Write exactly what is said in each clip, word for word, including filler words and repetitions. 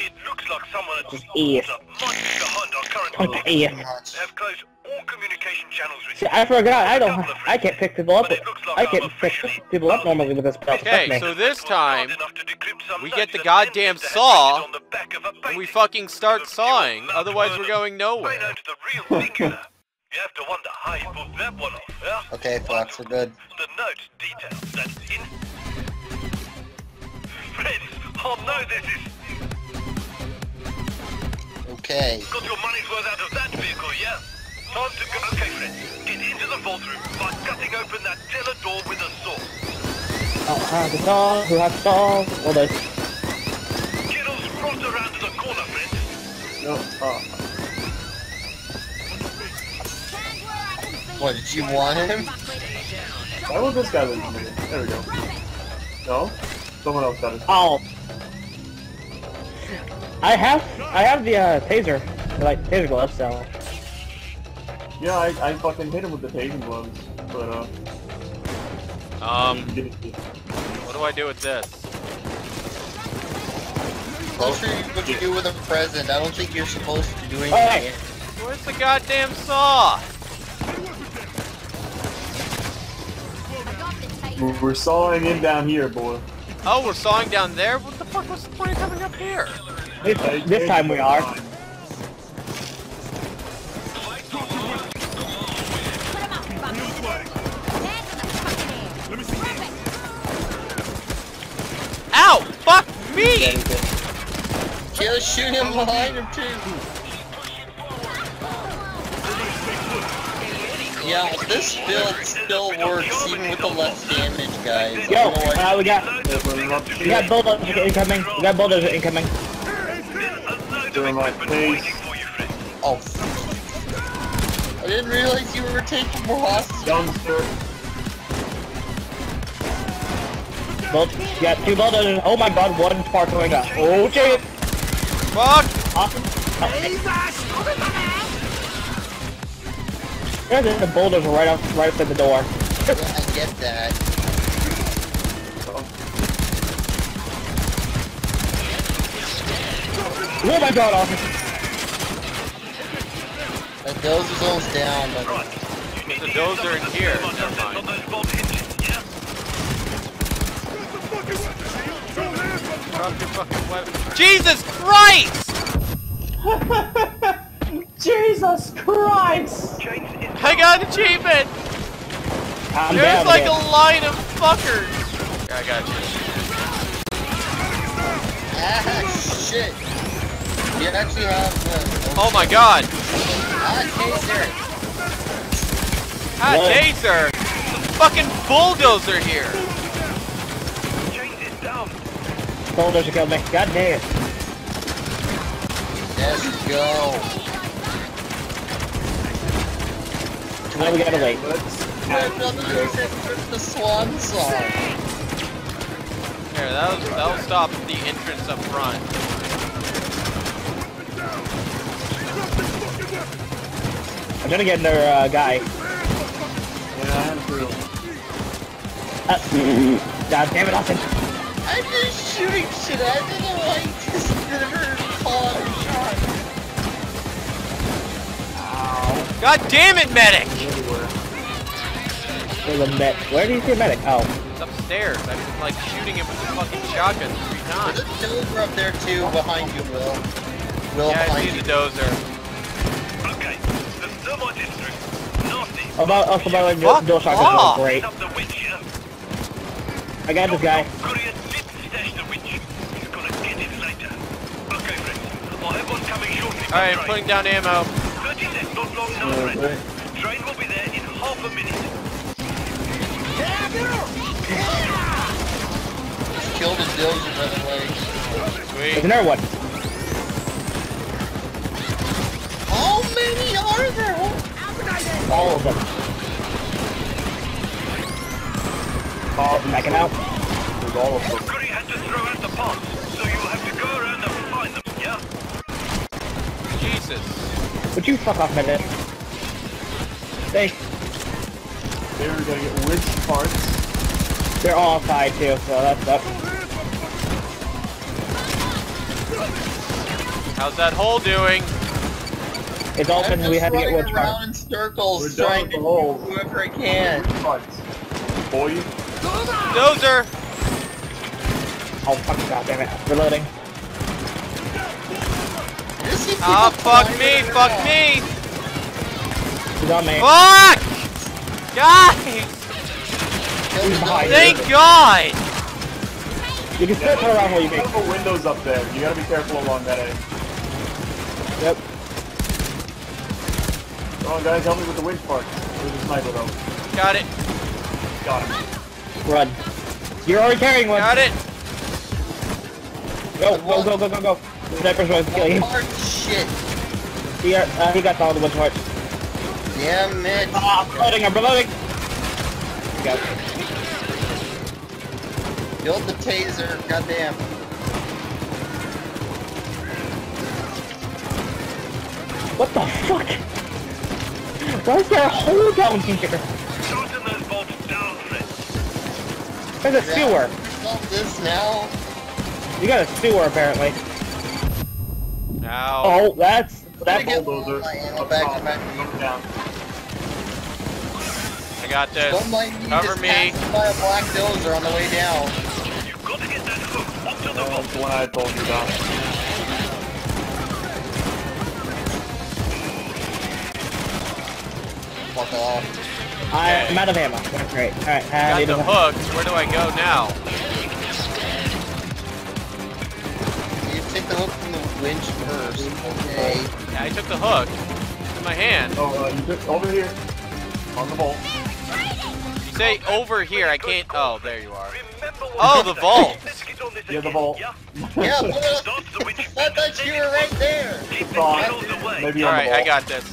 It looks like someone at the have closed all communication channels with. See, I forgot. I don't. I can't pick people up. Like I can't pick people up normally with this problem. Okay, so this time we get the goddamn saw and we fucking start sawing. Otherwise, we're going nowhere. You have to wonder how you pulled that one off, yeah? Okay, Fox, we're good. The note details that's in... Friends, oh no, this is... Okay. Got your money's worth out of that vehicle, yeah? Time to go... Okay, friends, get into the vault room by cutting open that cellar door with a saw. I have a saw, who has saw, all those... Kiddos, cross around to the corner, friends. No, oh. What, did you want him? Why would this guy leave me? There we go. No? Someone else got it. Oh! I have, I have the, uh, taser. Like, taser gloves, so... Yeah, I, I fucking hit him with the taser gloves, but, uh... Um... What do I do with this? I'll show you what you do with a present. I don't think you're supposed to do anything. Hey. Where's the goddamn saw? We're sawing in down here, boy. Oh, we're sawing down there? What the fuck was the point of coming up here? This, this time we are. Ow! Fuck me! Just shoot him behind him, too. Yeah, this build still works even with the less damage, guys. Yo, uh, we got we got bulldozers incoming. We got bulldozers incoming. Doing my face. Oh, I didn't realize you were taking more hostage. Dumpster. Yeah, two bulldozers. Oh my God, one spark going up. Oh shit! Fuck! Awesome. Oh. There's a bulldozer right up, right up at the door. Yeah, I get that. Oh my God, officer! The dozer's almost down, but there's a dozer in here. Drop your fucking weapon. Jesus Christ! Jesus Christ! I got an achievement! I'm There's like again. a line of fuckers! I got you. Ah, shit! You actually have the... Oh my God! Ah, taser! Ah, taser! The fucking bulldozer here! Bulldozer killed me. God damn. Let's go! Now we gotta wait. The swan song. Here, that'll, that'll stop the entrance up front. I'm gonna get another uh, guy. Yeah, I'm brutal. Uh, God damn it, Austin. I'm just shooting shit. I didn't like this never call shot. God damn it, medic! There's a med. Where do you see a medic? Oh. It's upstairs. I've been like shooting him with the fucking shotgun three times. There's a dozer up there too, behind you, Will. Will yeah, behind I see you. the dozer. Okay, the thermite is through. Nasty. About, also by the way, door shotgun's going great. I got this guy. Alright, I'm putting down ammo. Not long now, friend. The train will be there in half a minute. Just killed his dozer, by the way. There's another one. How many are there? All of them. Oh, I'm backing out. There's all of them. Curry had to throw out the pots, so you'll have to go around and find them, yeah? Jesus. Would you fuck off, man? Thanks. They were gonna get which parts? They're all tied too, so that sucks. How's that hole doing? It's open. We had to get one around in circles. We're trying to hole. Whoever I can. Boy. Dozer. Oh fuck! God damn it! Reloading. Ah oh, fuck me! Fuck out. me! He's on me. Fuck! Guys! Thank God! You can still put around where you make. There's no windows up there. You gotta be careful along that edge. Yep. Come on, guys, help me with the winch part. There's a sniper, though. Got it. Got him. Run. You're already carrying one. Got it. Go, go, go, go, go, go. The sniper's going to kill you. Hard shit. He, are, uh, he got all the winch parts. Damn it. Ah, I'm reloading, I'm reloading. Got it. Build the taser, goddamn. What the fuck? Why is there a hole down here? There's a sewer. Solve this now. You got a sewer apparently. Now. Oh, that's that bulldozer. I got this. Cover me. By a black dozer on the way down. You got to get that hook up to the boat. That's what I told you about. I, I'm out of ammo. That's great. Alright, I got the hooks. Where do I go now? You take the hook from the winch first. Okay. Yeah, I took the hook. It's in my hand. Oh, uh, you took over here. On the vault. You say over here, I can't. Oh, there you are. Oh, the vault. Yeah, the vault. Yeah, I thought you were right there. Alright, I got this.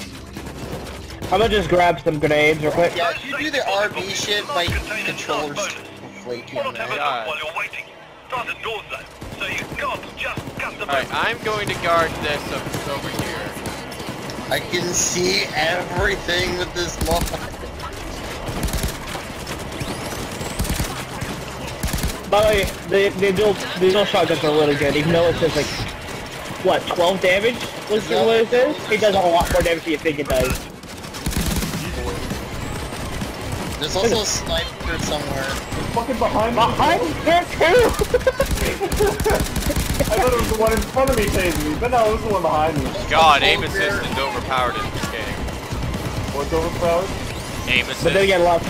I'm gonna just grab some grenades real quick. Yeah, you do the R B shit, my controller's flaky on that. Alright, I'm going to guard this over here. I can see everything with this mod. By the way, the, the, dual, the dual shotguns are really good, even though it says like, what, twelve damage? What's the what it says? It does a lot more damage than you think it does. There's also a sniper somewhere. It's fucking behind me. Behind me there too! I thought it was the one in front of me chasing me, but no, it was the one behind me. God, aim assist is overpowered in this game. What's overpowered? Aim assist. But then you get luck.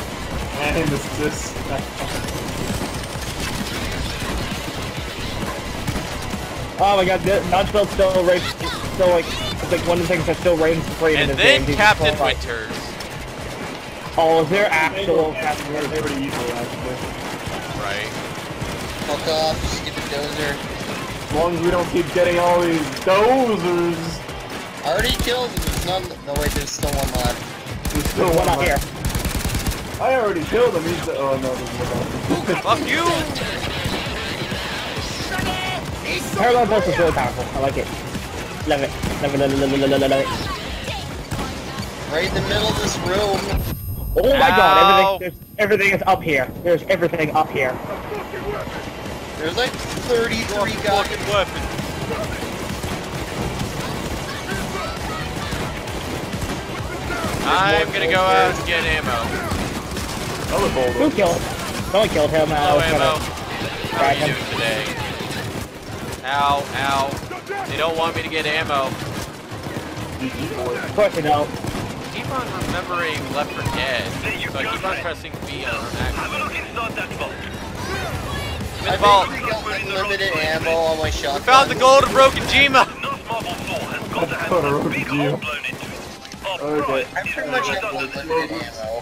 Aim assist. Oh my god, Notchbelt still rains, still like, it's like one of the things that still rains free in this game. And then Captain Winters. Oh, is there actual Captain Winters? They're pretty evil, actually. Right. Fuck off, just get the dozer. As long as we don't keep getting all these dozers. I already killed him, there's none. No, wait, there's still one left. There's still one out here. I already killed him, he's. Oh, no, there's one left. Fuck you! Parallel Pulse is really powerful, I like it. Love it. Love it, love it, love it, love it, love it. Right in the middle of this room. Oh my Ow. god, everything, everything is up here. There's everything up here. There's like thirty-three guys. Fucking weapon. I'm gonna go out and get ammo. Who killed? No one killed him. No I was ammo. How are you doing today? Ow, ow. They don't want me to get ammo. Of course they don't. I keep on remembering Left four Dead, so I keep on pressing B on our action. Have a look inside that vault. I vault. Unlimited ammo on my shotgun. We found the gold of Rokojima! Okay. I'm pretty much at unlimited ammo.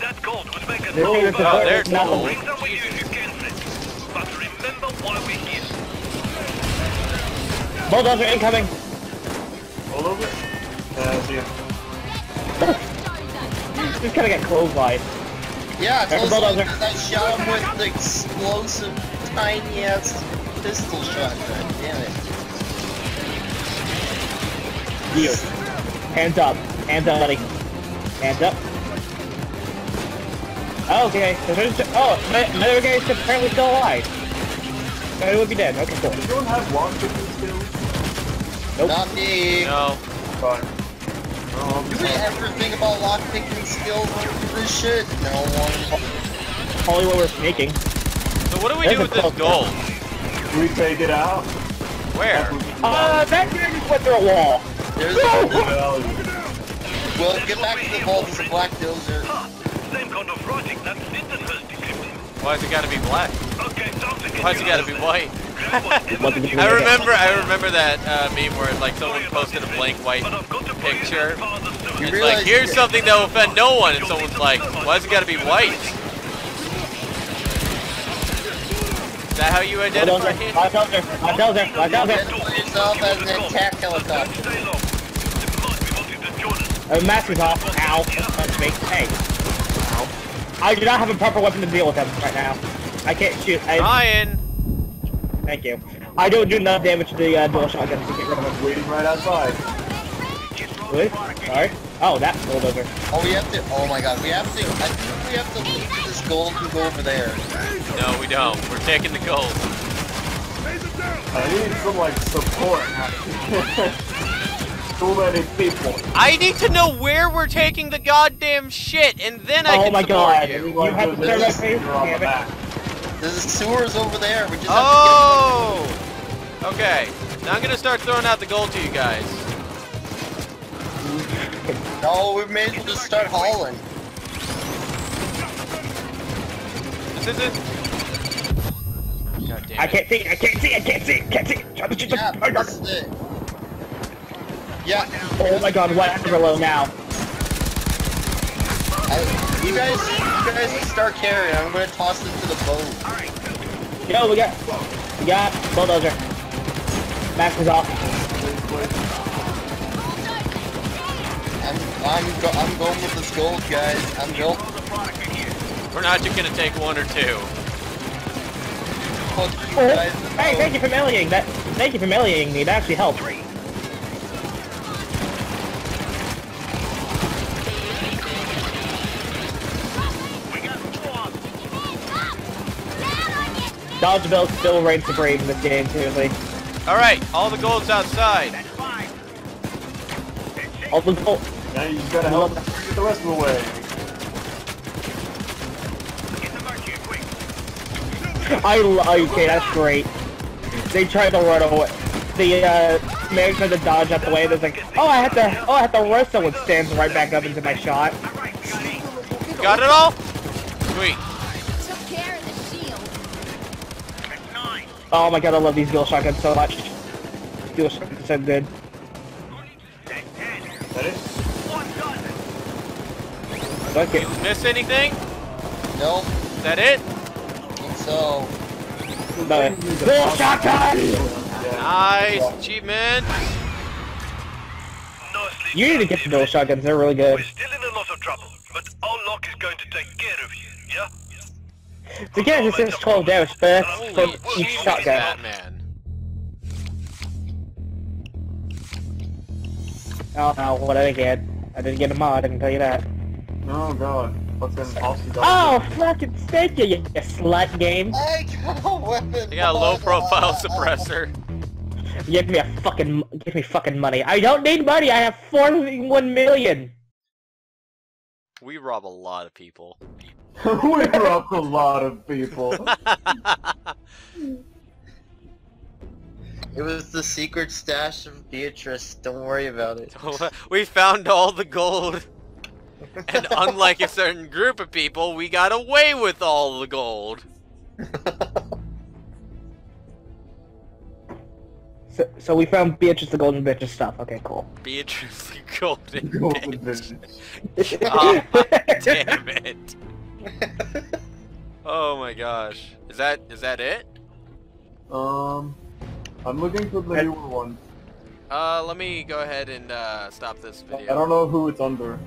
That gold would make us all better. Oh, there's gold. Bring some with you if you can, but remember why we're here. Bulldozer incoming! All over? Yeah, I see him. Just kind of get clothesline. Yeah, it's also like I shot him with the explosive, tiny-ass pistol shotgun. Damn it. You. Hands up. Hands up, buddy. Hands up. Oh, okay. Oh, another guy is apparently still alive. He would be dead. Okay, cool. Does anyone have long pistols still? Nope. Not me. No. Fine. Um, Do we ever think about lockpicking skills for this shit? No one. Probably what we're making. So what do we There's do with this gold? Do we take it out? Where? Uh, that guy just went through a wall. There's no! The well, get back to the vault. It's a black dozer. Why has it got to be black? Why has it got to be white? I remember, I remember that uh, meme where like someone posted a blank white picture. It's like, here's something that will offend no one, and someone's like, why has it got to be white? Is that how you identify him? Black dozer, black dozer, black dozer. Yourself as an attack helicopter. A massive off. Ow! That's me. Hey. Ow. I do not have a proper weapon to deal with them right now. I can't shoot. I... Ryan. Thank you. I don't do enough damage to the uh, dual shotgun to get rid of them. Waiting right outside. Really? Sorry. Oh, that's gold over. Oh, we have to. Oh my God, we have to. I think we have to leave this gold and go over there. No, we don't. We're taking the gold. I need some, like, support. So many people. I need to know where we're taking the goddamn shit, and then I oh can support God. you. Oh my God, you have to turn my face. There's sewers over there, we just oh. have to Oh! Okay, now I'm gonna start throwing out the gold to you guys. No, we may as well just start hauling. This is it. God damn it. I can't see, I can't see, I can't see, can't see. Yeah, oh, this is it. Yeah. Oh my God, what happened below now? I, you guys, you guys start carrying. I'm gonna toss it to the boat. All right. Yo, we got, we got bulldozer. Max is off. I'm, I'm, go I'm going with this gold, guys. I'm going. We're not just gonna take one or two. Oh. Hey, thank you for meleeing that. Thank you for meleeing me. That actually helped. Dodgebell still reigns supreme in this game, seriously. All right, all the gold's outside. All the gold. Now you just gotta help get the rest of the way. I love okay, that's great. They tried to run away. The uh, man tried to dodge out the way. There's like, oh, I have to, oh, I have to run. Someone stands right back up into my shot. Got it all? Sweet. Took care of the shield. Oh my God, I love these dual shotguns so much. Dual shotguns are so good. That it? Okay. Did you miss anything? No. Is that it? So, no. Dual shotgun! Nice achievement! You need to get the dual shotguns, they're really good. We're still in a lot of trouble, but our lock is going to take care of you, yeah? The guy just does twelve damage first from each shotgun. Oh no, what did I get? I didn't get a mod, I can tell you that. Oh God. Oh, fucking thank you, you slut game. I got a weapon. You got a low profile suppressor. Yeah, give me a fucking, give me fucking money. I don't need money, I have forty-one million. We rob a lot of people. We rob a lot of people. It was the secret stash of Beatrice, don't worry about it. We found all the gold. And unlike a certain group of people, we got away with all the gold. So, so we found Beatrice the Golden Bitch's stuff. Okay, cool. Beatrice the Golden, golden Bitch. Oh my damn it! Oh my gosh, is that is that it? Um, I'm looking for the newer one. Uh, let me go ahead and uh, stop this video. I don't know who it's under.